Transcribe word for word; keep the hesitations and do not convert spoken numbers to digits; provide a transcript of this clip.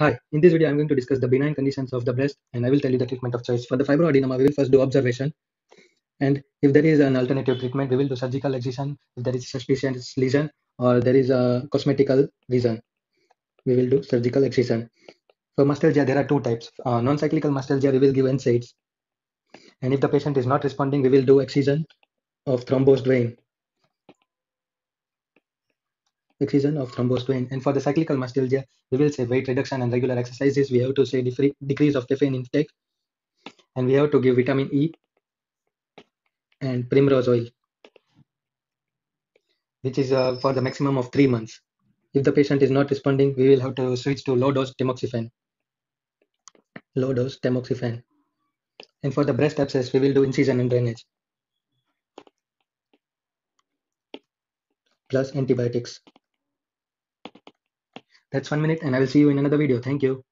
Hi, in this video I am going to discuss the benign conditions of the breast, and I will tell you the treatment of choice. For the fibroadenoma, we will first do observation, and if there is an alternative treatment, we will do surgical excision. If there is suspicious lesion or there is a cosmetical lesion, we will do surgical excision. For mastalgia, there are two types. Uh, non-cyclical mastalgia, we will give N SAIDs, and if the patient is not responding, we will do excision of thrombosed vein. Excision of thrombosed vein. And for the cyclical mastalgia, we will say weight reduction and regular exercises. We have to say decrease of caffeine intake, and we have to give vitamin E and primrose oil, which is uh, for the maximum of three months. If the patient is not responding, we will have to switch to low dose tamoxifen. Low dose tamoxifen. And for the breast abscess, we will do incision and drainage plus antibiotics. That's one minute, and I will see you in another video. Thank you.